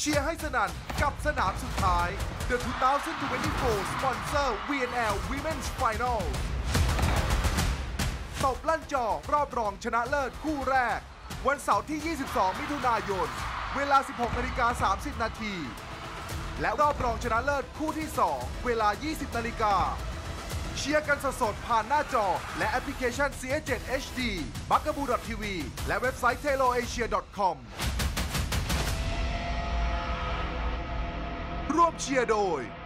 เชียร์ให้สนั่นกับสนามสุดท้าย The 2024 Sponsor VNL Women's Finals ตบลั่นจอรอบรองชนะเลิศคู่แรกวันเสาร์ที่22มิถุนายนเวลา 16:30 น.และรอบรองชนะเลิศคู่ที่2เวลา 20:00 น.เชียร์กันสดๆผ่านหน้าจอและแอปพลิเคชัน Ch7HD BUGABOO.TV และเว็บไซต์ teloasia.com ร่วมเชียร์โดย